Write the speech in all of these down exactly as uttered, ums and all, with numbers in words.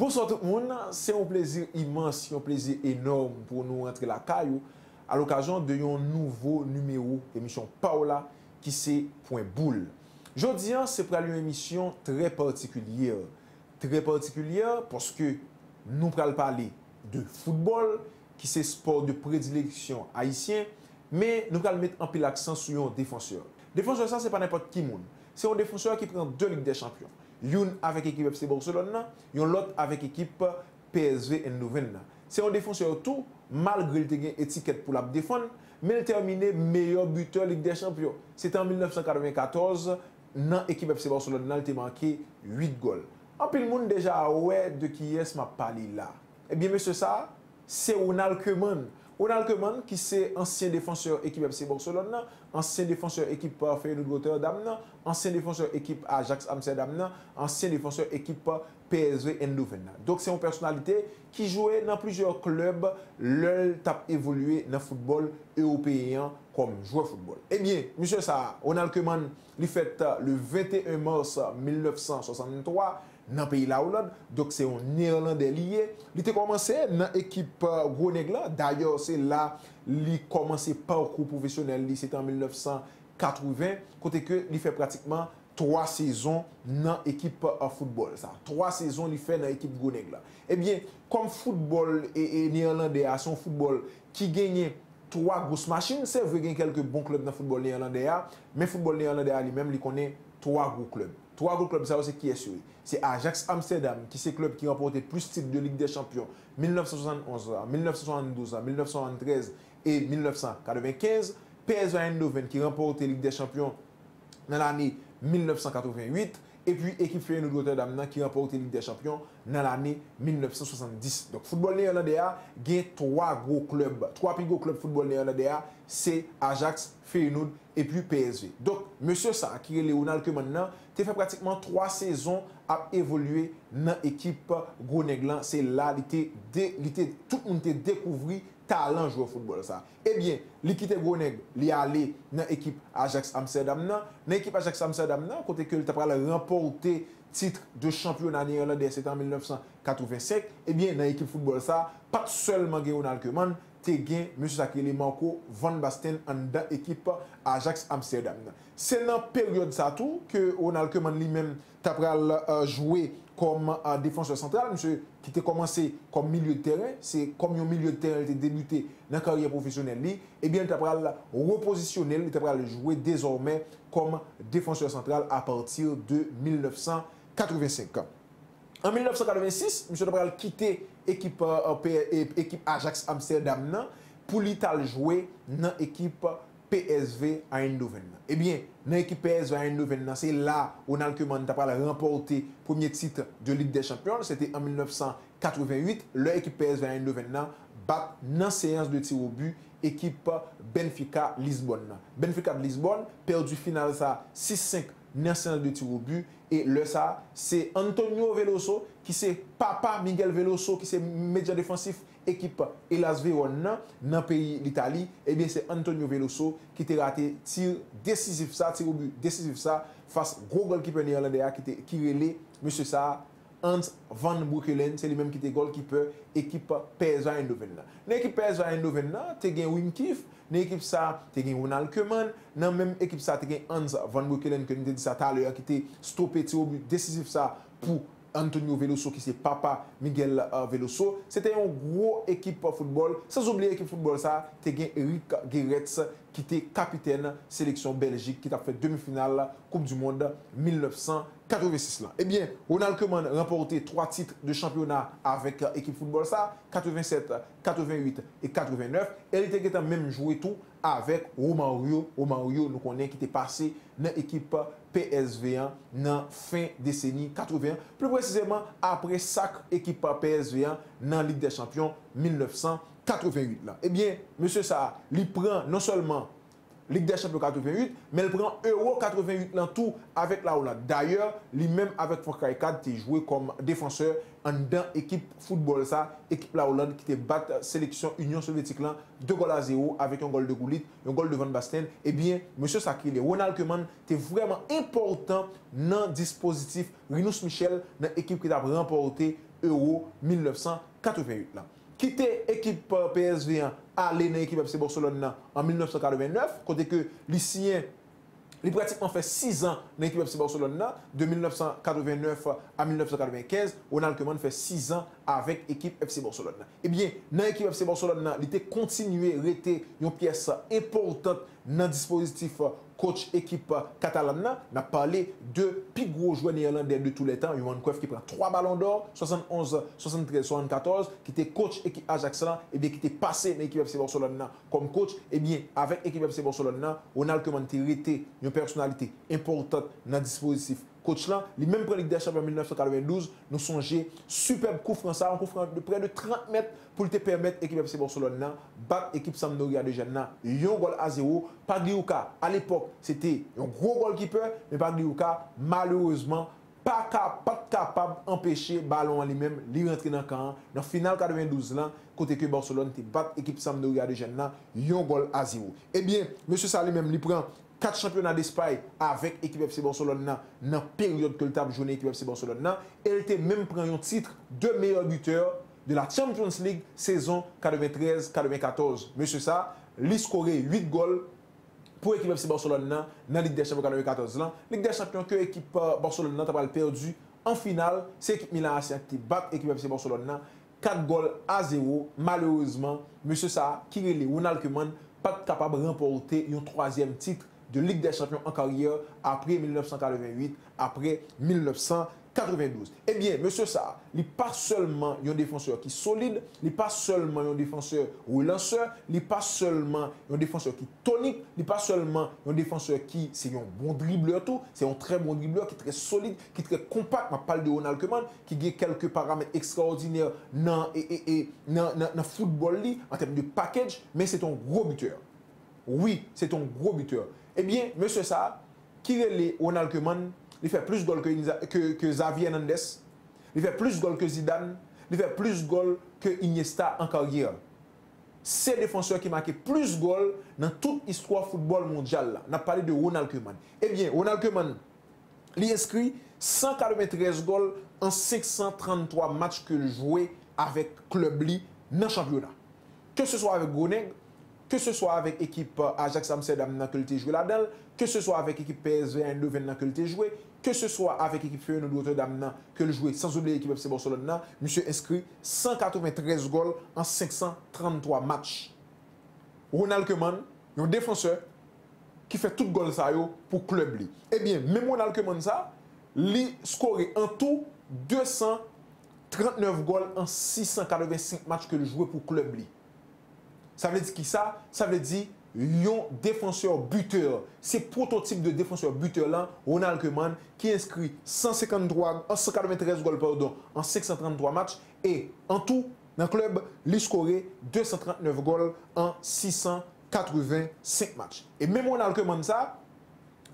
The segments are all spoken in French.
Bonsoir tout le monde, c'est un plaisir immense, un plaisir énorme pour nous rentrer la caillou à l'occasion de un nouveau numéro émission Paola qui c'est Point Boule. Aujourd'hui, c'est pour une émission très particulière, très particulière parce que nous allons parler de football qui c'est sport de prédilection haïtien, mais nous allons mettre un peu l'accent sur un défenseur. Défenseur ça c'est pas n'importe qui monde, c'est un défenseur qui prend deux ligues des champions. Une avec l'équipe F C Barcelone, l'autre avec l'équipe P S V Eindhoven. C'est un défenseur tout, malgré l'étiquette pour la défendre, mais il a terminé meilleur buteur Ligue des Champions. C'était en mille neuf cent quatre-vingt-quatorze, dans l'équipe F C Barcelone, il a marqué huit goals. En plus, le monde déjà ouais de qui est-ce m'a parlé là. Eh bien, monsieur ça, c'est Ronald Koeman. Ronald Koeman, qui c'est ancien défenseur équipe F C Barcelone, ancien défenseur équipe Feyenoord Rotterdam, ancien défenseur équipe Ajax Amsterdam, ancien défenseur équipe P S V Eindhoven. Donc c'est une personnalité qui jouait dans plusieurs clubs, l'œil tape évolué dans le football européen comme joueur football. Eh bien, monsieur ça, Ronald Koeman, il fait le vingt et un mars mille neuf cent soixante-trois. Dans le pays de la Hollande, donc c'est un Néerlandais lié. Il a commencé dans l'équipe Groningen. D'ailleurs, c'est là qu'il a commencé parcours professionnel. C'était en mille neuf cent quatre-vingt, côté que il fait pratiquement trois saisons dans l'équipe football. Ça, trois saisons il fait dans l'équipe Groningen. Eh bien, comme football et, et néerlandais à son football qui gagnait trois grosses machines, c'est vrai qu'il y a quelques bons clubs dans le football néerlandais, mais le football néerlandais lui-même, il connaît trois gros clubs. Trois gros clubs, ça c'est qui est sûr. C'est Ajax Amsterdam, qui c'est le club qui a remporté plus de titres de Ligue des Champions mille neuf cent soixante et onze, mille neuf cent soixante-douze, mille neuf cent soixante-treize et mille neuf cent quatre-vingt-quinze. P S V Eindhoven qui a remporté Ligue des Champions dans l'année mille neuf cent quatre-vingt-huit. Et puis équipe Feyenoord Rotterdam qui a remporté Ligue des Champions dans l'année mille neuf cent soixante-dix. Donc football néerlandais a trois gros clubs. Trois plus gros clubs football néerlandais, c'est Ajax, Feyenoord et puis P S V. Donc monsieur ça qui est Ronald Koeman, il fait pratiquement trois saisons à évoluer dans l'équipe Groningen. C'est là que tout le monde a découvert talent joueur football ça. Eh bien, il quitte Groningen, il est allé dans l'équipe Ajax Amsterdam. Dans l'équipe Ajax Amsterdam, côté que il a remporté titre de championnat néerlandais, c'était en mille neuf cent quatre-vingt-cinq. Eh bien, dans l'équipe football ça, pas seulement Ronald Koeman, il a gagné M. Sakele Marco Van Basten dans l'équipe Ajax Amsterdam. C'est dans la période ça tout que Ronald Koeman lui-même a joué comme défenseur central, monsieur qui a commencé comme milieu de terrain, c'est comme un milieu de terrain qui a débuté dans la carrière professionnelle, et eh bien il a repositionné, il a joué désormais comme défenseur central à partir de mille neuf cent quatre-vingt-cinq. En mille neuf cent quatre-vingt-six, monsieur a quitté l'équipe Ajax Amsterdam pour l'Italie jouer dans l'équipe P S V Eindhoven. Eh bien, dans l'équipe P S V Eindhoven, c'est là où Ronald Koeman a remporté le premier titre de Ligue des Champions. C'était en mille neuf cent quatre-vingt-huit. L'équipe P S V Eindhoven bat dans séance de tir au but équipe Benfica Lisbonne. Benfica de Lisbonne perdu final six cinq dans séance de tir au but. Et le ça, c'est Antonio Veloso, qui c'est papa Miguel Veloso, qui c'est média défensif équipe Hellas Verona dans le pays d'Italie. Et bien c'est Antonio Veloso qui t'a raté tir décisif ça, tir au but décisif ça, face gros goalkeeper néerlandais qui qui relé monsieur ça Hans Van Breukelen, c'est lui-même qui était goalkeeper équipe P S V Eindhoven. Dans l'équipe P S V Eindhoven, tu as Wim Kieft, dans l'équipe ça, tu as Ronald Koeman, dans même équipe ça, tu as Hans Van Breukelen que nous dit ça tout à l'heure qui était stoppé tir au but décisif ça pour Antonio Veloso qui c'est papa Miguel Veloso. C'était une grosse équipe de football. Sans oublier l'équipe de football, ça, tu as Eric Gerets qui était capitaine sélection Belgique qui a fait demi-finale Coupe du Monde mille neuf cent quatre-vingt-six. Eh bien, Ronald Koeman a remporté trois titres de championnat avec l'équipe de football, ça, quatre-vingt-sept, quatre-vingt-huit et quatre-vingt-neuf. Et il était même joué tout avec Romario. Romario, nous connaissons, qui était passé dans l'équipe P S V un dans fin décennie quatre-vingt. Plus précisément, après sacre équipe P S V un dans la Ligue des Champions mille neuf cent quatre-vingt-huit. Là. Eh bien, monsieur ça, il prend non seulement Ligue des Champions quatre-vingt-huit, mais il prend Euro quatre-vingt-huit dans tout avec la Hollande. D'ailleurs, lui-même avec Frank Rijkaard, il joué comme défenseur en dans équipe football ça, équipe la Hollande qui te bat sélection Union soviétique là deux goals à zéro avec un goal de Gullit, un goal de Van Basten. Eh bien, monsieur Sakile, Ronald Koeman était vraiment important dans le dispositif Rinus Michel dans l'équipe qui a remporté Euro mille neuf cent quatre-vingt-huit. Là. Quitter l'équipe P S V aller dans l'équipe F C Barcelone en mille neuf cent quatre-vingt-neuf, côté que Lucien il pratiquement fait six ans dans l'équipe F C Barcelone, de mille neuf cent quatre-vingt-neuf à mille neuf cent quatre-vingt-quinze, Ronald Koeman fait six ans avec l'équipe F C Barcelone. Eh bien, dans l'équipe F C Barcelone, il était continué à être une pièce importante dans le dispositif coach équipe catalane. On a parlé de plus gros joueur néerlandais de tous les temps, Johan Cruyff qui prend trois ballons d'or, soixante et onze, soixante-treize, soixante-quatorze, qui était coach équipe Ajax là, et bien qui était passé dans l'équipe F C Barcelone comme coach. Et bien, avec l'équipe F C Barcelone, Ronald Koeman était une personnalité importante dans le dispositif coach là. Les mêmes prix de Ligue des Champions en mille neuf cent quatre-vingt-douze, nous songez superbe coup français, un coup franc de près de trente mètres pour te permettre l'équipe F C Barcelone battre l'équipe Sampdoria de Jeanne un goal à zéro. Pagliouka, à l'époque, c'était un gros goalkeeper, mais Pagliouka, malheureusement, pas capable d'empêcher ballon en lui-même de rentrer dans le camp. Dans le final quatre-vingt-douze, là, côté que Barcelone bat l'équipe Sampdoria de Jeanne un goal à zéro. Eh bien, M. Salé même, il prend quatre championnats d'Espagne avec l'équipe F C Barcelone dans la période que le table journée l'équipe F C Barcelone. Elle était même pris un titre de meilleur buteur de la Champions League saison quatre-vingt-treize quatre-vingt-quatorze. Monsieur ça, il a scoré huit goals pour l'équipe F C Barcelone dans la Ligue des Champions quatre-vingt-quatorze. La Ligue des Champions que l'équipe Barcelone n'a perdu en finale, c'est l'équipe Milan A C qui bat l'équipe F C Barcelone quatre goals à zéro. Malheureusement, monsieur ça, qui est Ronald Koeman, pas capable de remporter un troisième titre de Ligue des Champions en carrière après mille neuf cent quatre-vingt-huit, après mille neuf cent quatre-vingt-douze. Eh bien, monsieur Sarr, il n'est pas seulement un défenseur qui est solide, il n'est pas seulement un défenseur relanceur, il n'est pas seulement un défenseur qui est tonique, il n'est pas seulement un défenseur qui est un bon dribbleur tout, c'est un très bon dribbleur qui est très solide, qui est très compact. Je parle de Ronald Koeman, qui a quelques paramètres extraordinaires dans le football en termes de package, mais c'est un gros buteur. Oui, c'est un gros buteur. Eh bien, M. Sarr, qui est Ronald Koeman, il fait plus de goals que, que, que Xavi Hernandez, il fait plus de goals que Zidane, il fait plus de goals que Iniesta en carrière. C'est le défenseur qui a marqué plus de goals dans toute l'histoire du football mondial. On a parlé de Ronald Koeman. Eh bien, Ronald Koeman, il inscrit cent quatre-vingt-treize goals en cinq cent trente-trois matchs qu'il jouait avec le club dans le championnat. Que ce soit avec Groningen, que ce soit avec l'équipe Ajax Amsterdam dans laquelle il joue là-dedans, que ce soit avec l'équipe P S V Eindhoven dans laquelle il joue, que ce soit avec l'équipe Feyenoord Rotterdam dans laquelle il joue, sans oublier l'équipe F C Barcelone, monsieur inscrit cent quatre-vingt-treize goals en cinq cent trente-trois matchs. Ronald Koeman, un défenseur qui fait tout goal ça pour club li. Eh bien, même Ronald Koeman ça, il score en tout deux cent trente-neuf goals en six cent quatre-vingt-cinq matchs que il joue pour club li. Ça veut dire qui ça? Ça veut dire un défenseur buteur. C'est prototype de défenseur buteur là, Ronald Koeman, qui inscrit cent cinquante-trois, cent quatre-vingt-treize goals pardon, en cinq cent trente-trois matchs. Et en tout, dans le club, il a scoré deux cent trente-neuf goals en six cent quatre-vingt-cinq matchs. Et même Ronald Koeman ça,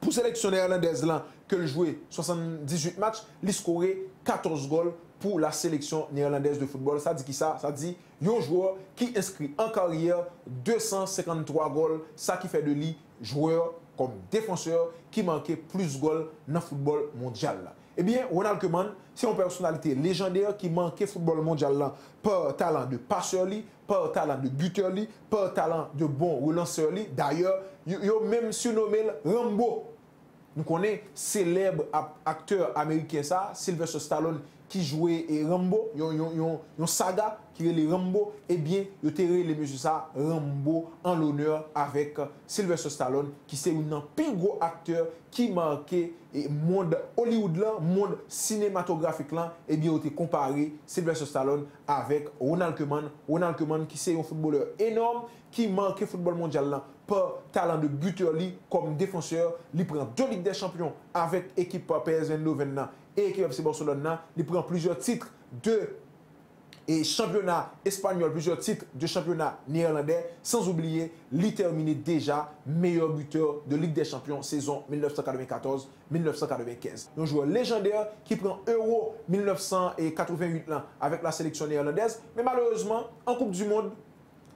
pour sélectionner néerlandaise là, que le jouait soixante-dix-huit matchs, il a scoré quatorze goals pour la sélection néerlandaise de football. Ça dit qui ça? Ça dit un joueur qui inscrit en carrière deux cent cinquante-trois goals. Ça qui fait de lui joueur comme défenseur qui manquait plus de goals dans le football mondial. Eh bien, Ronald Koeman, c'est une personnalité légendaire qui manquait football mondial là, par talent de passeur, par talent de buteur, par talent de bon relanceur. D'ailleurs, il a même surnommé Rambo. Nous connaissons célèbre acteur américain ça, Sylvester Stallone, qui jouait et Rambo, une saga qui est les Rambo, eh bien, il a tiré les messieurs ça, Rambo, en l'honneur avec Sylvester Stallone, qui c'est un plus gros acteur qui marquait le monde Hollywood, le monde cinématographique, là, eh bien, il a été comparé Sylvester Stallone avec Ronald Koeman. Ronald Koeman, qui c'est un footballeur énorme, qui marquait le football mondial, là, par talent de buteur, li, comme défenseur. Il prend deux Ligues des Champions avec l'équipe P S V Eindhoven et l'équipe F C Barcelone. Il prend plusieurs titres de et championnat espagnol, plusieurs titres de championnat néerlandais, sans oublier, il terminé déjà meilleur buteur de Ligue des Champions saison mille neuf cent quatre-vingt-quatorze mille neuf cent quatre-vingt-quinze. Un joueur légendaire qui prend Euro mille neuf cent quatre-vingt-huit là, avec la sélection néerlandaise, mais malheureusement, en Coupe du Monde,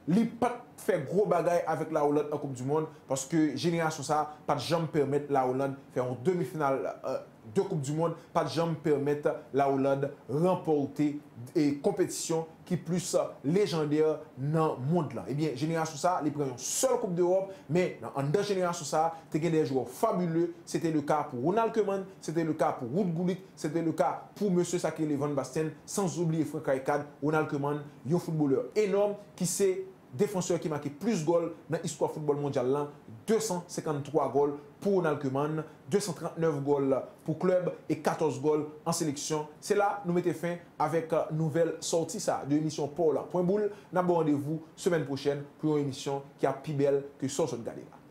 il n'a pas faire gros bagaille avec la Hollande en Coupe du Monde parce que génération ça, pas de jambe permettre la Hollande faire en demi-finale euh, de Coupe du Monde, pas de jambe permettre la Hollande remporter des compétitions qui plus légendaires dans le monde là. Eh bien, génération ça, les premiers seuls Coupe d'Europe, mais en deux générations ça, tu as des joueurs fabuleux. C'était le cas pour Ronald Koeman, c'était le cas pour Ruud Gullit, c'était le cas pour M. Sakele Van Basten, sans oublier Frank Rijkaard. Ronald Koeman, un footballeur énorme qui s'est défenseur qui marquait plus de goals dans l'histoire du football mondial, là, deux cent cinquante-trois goals pour Ronald Koeman, deux cent trente-neuf goals pour club et quatorze goals en sélection. C'est là nous mettons fin avec une nouvelle sortie ça, de l'émission Point Boule. Nous avons rendez-vous semaine prochaine pour une émission qui a plus belle que ça, ça de